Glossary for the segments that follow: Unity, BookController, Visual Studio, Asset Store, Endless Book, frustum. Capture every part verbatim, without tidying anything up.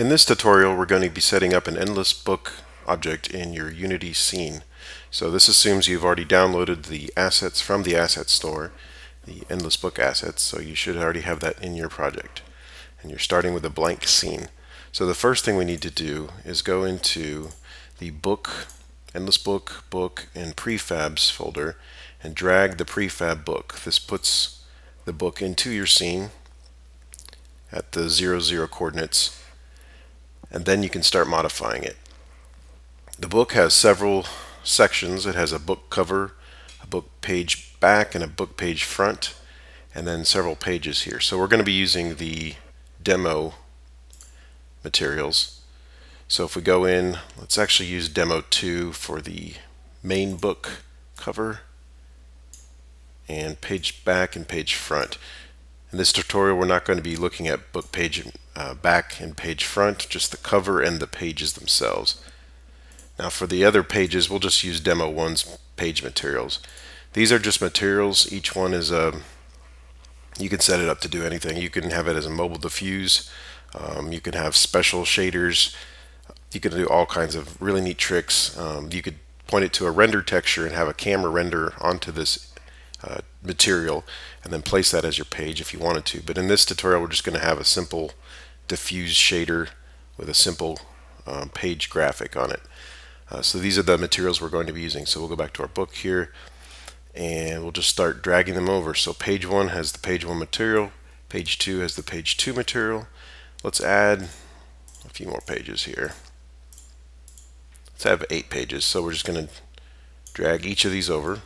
In this tutorial, we're going to be setting up an endless book object in your Unity scene. So this assumes you've already downloaded the assets from the Asset Store, the Endless Book assets, so you should already have that in your project. And you're starting with a blank scene. So the first thing we need to do is go into the book, Endless Book, Book, and Prefabs folder and drag the prefab book. This puts the book into your scene at the zero, zero coordinates, and then you can start modifying it. The book has several sections. It has a book cover, a book page back, and a book page front, and then several pages here. So we're going to be using the demo materials. So if we go in, let's actually use demo two for the main book cover, and page back and page front. In this tutorial, we're not going to be looking at book page uh, back and page front, just the cover and the pages themselves. Now for the other pages, we'll just use demo one's page materials. These are just materials. Each one is a, you can set it up to do anything. You can have it as a mobile diffuse. Um, you can have special shaders. You can do all kinds of really neat tricks. Um, you could point it to a render texture and have a camera render onto this Uh, material and then place that as your page if you wanted to. But in this tutorial, we're just going to have a simple diffuse shader with a simple um, page graphic on it. Uh, so these are the materials we're going to be using. So we'll go back to our book here and we'll just start dragging them over. So page one has the page one material, page two has the page two material. Let's add a few more pages here. Let's have eight pages. So we're just going to drag each of these over.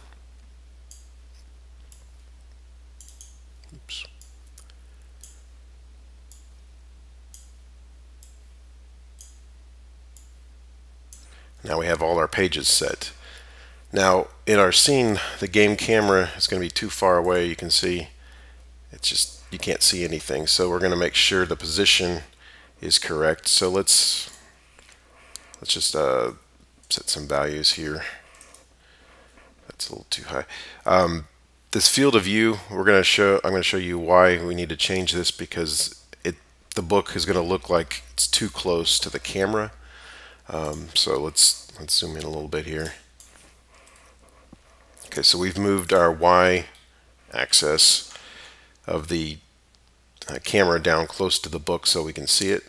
Oops. Now we have all our pages set. Now in our scene, the game camera is going to be too far away. You can see it's just, you can't see anything, so we're going to make sure the position is correct. So let's let's just uh, set some values here. That's a little too high. um, This field of view, we're going to show. I'm going to show you why we need to change this, because it the book is going to look like it's too close to the camera. Um, so let's let's zoom in a little bit here. Okay, so we've moved our y-axis of the uh, camera down close to the book so we can see it.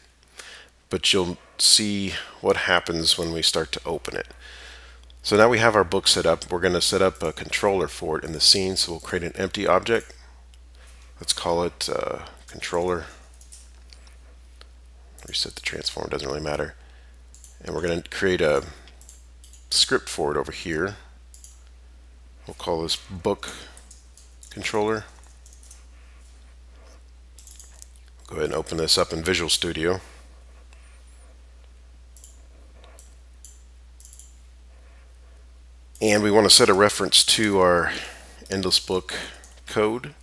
But you'll see what happens when we start to open it. So now we have our book set up. We're going to set up a controller for it in the scene. So we'll create an empty object. Let's call it uh, controller. Reset the transform, doesn't really matter. And we're going to create a script for it over here. We'll call this book controller. Go ahead and open this up in Visual Studio. And we want to set a reference to our endless book code,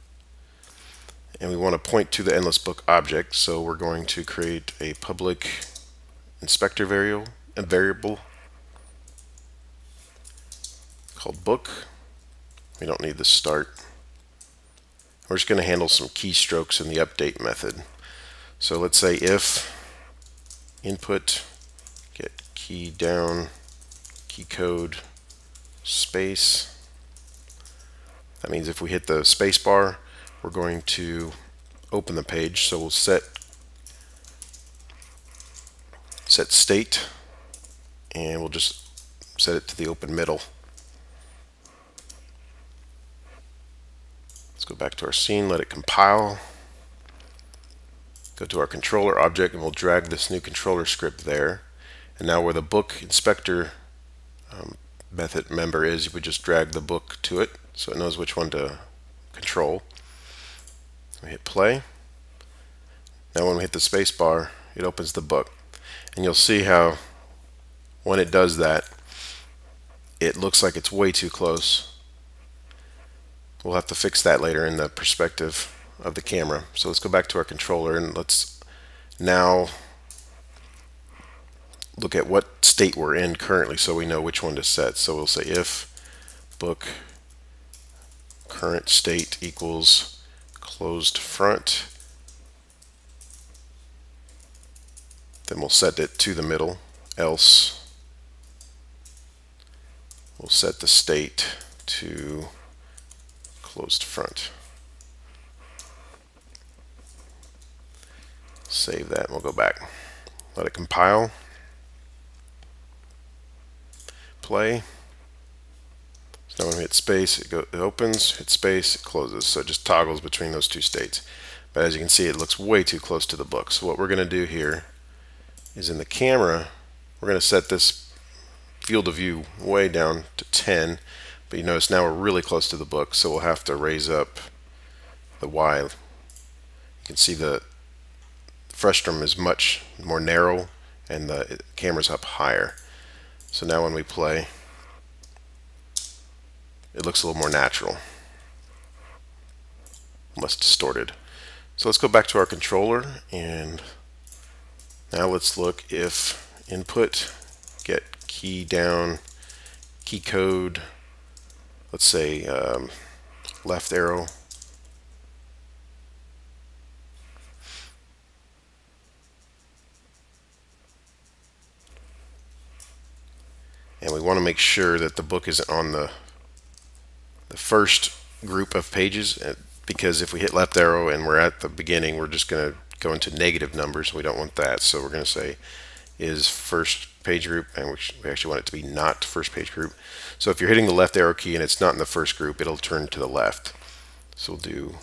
and we want to point to the endless book object. So we're going to create a public inspector variable, a variable called book. We don't need the start. We're just going to handle some keystrokes in the update method. So let's say if input get key down key code space. That means if we hit the space bar, we're going to open the page. So we'll set set state, and we'll just set it to the open middle. Let's go back to our scene, let it compile. Go to our controller object, and we'll drag this new controller script there. And now where the book inspector um, method member is, we just drag the book to it so it knows which one to control. We hit play. Now when we hit the space bar, it opens the book, and you'll see how when it does that, it looks like it's way too close. We'll have to fix that later in the perspective of the camera. So let's go back to our controller, and let's now look at what state we're in currently so we know which one to set. So we'll say if book current state equals closed front, Then we'll set it to the middle. Else, we'll set the state to closed front. Save that and we'll go back. Let it compile. Play. So now when we hit space, it, go, it opens, hit space, it closes. So it just toggles between those two states. But as you can see, it looks way too close to the book. So what we're going to do here is in the camera, we're going to set this field of view way down to ten. But you notice now we're really close to the book, so we'll have to raise up the Y. You can see the frustum is much more narrow and the camera's up higher. So now when we play, it looks a little more natural, less distorted. So let's go back to our controller, and now let's look if input, get key down, key code, let's say um, left arrow. And we want to make sure that the book is on the, the first group of pages, because if we hit left arrow and we're at the beginning, we're just going to go into negative numbers. We don't want that, so we're going to say is first page group, and we actually want it to be not first page group. So if you're hitting the left arrow key and it's not in the first group, it'll turn to the left. So we'll do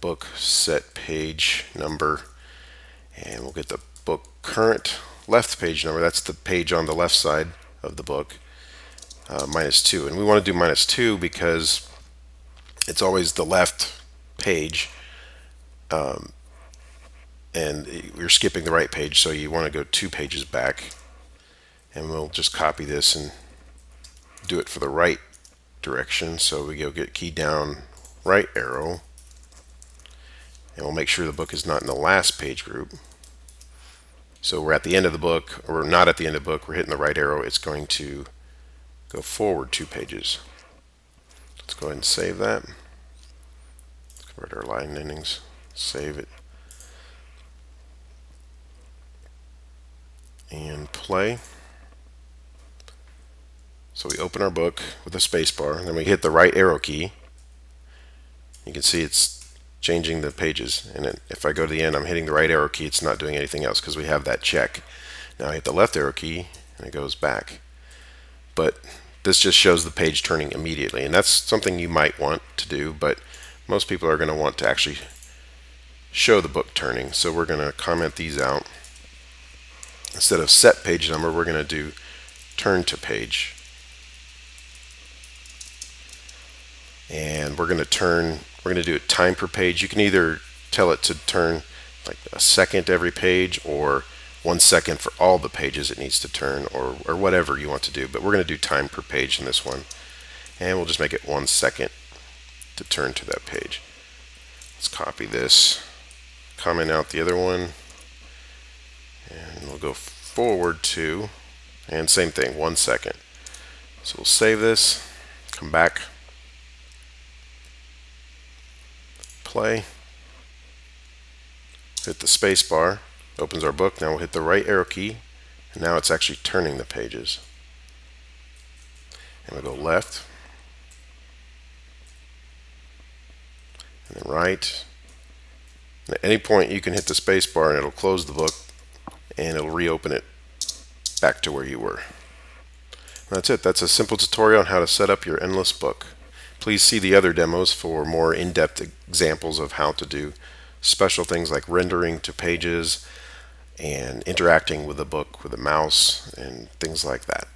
book set page number, and we'll get the book current left page number. That's the page on the left side of the book, uh, minus two. And we want to do minus two because it's always the left page, um, and you're skipping the right page, so you want to go two pages back. And we'll just copy this and do it for the right direction. So we go get key down, right arrow, and we'll make sure the book is not in the last page group. So we're at the end of the book, or we're not at the end of the book, we're hitting the right arrow, it's going to go forward two pages. Let's go ahead and save that. Let's convert our line endings, save it, and play. So we open our book with a space bar, and then we hit the right arrow key. You can see it's changing the pages, and it, if I go to the end, I'm hitting the right arrow key, it's not doing anything else because we have that check. Now I hit the left arrow key and it goes back, but this just shows the page turning immediately, and that's something you might want to do, but most people are going to want to actually show the book turning. So we're going to comment these out. Instead of set page number, we're going to do turn to page, and we're going to turn We're going to do it time per page. You can either tell it to turn like a second every page, or one second for all the pages it needs to turn, or, or whatever you want to do. But we're going to do time per page in this one. And we'll just make it one second to turn to that page. Let's copy this, comment out the other one, and we'll go forward two, and same thing, one second. So we'll save this, come back, play, hit the space bar, opens our book. Now we'll hit the right arrow key, and now it's actually turning the pages. And we'll go left, and then right. And at any point you can hit the space bar and it'll close the book, and it'll reopen it back to where you were. And that's it. That's a simple tutorial on how to set up your Endless Book. Please see the other demos for more in-depth examples of how to do special things like rendering to pages and interacting with a book with a mouse and things like that.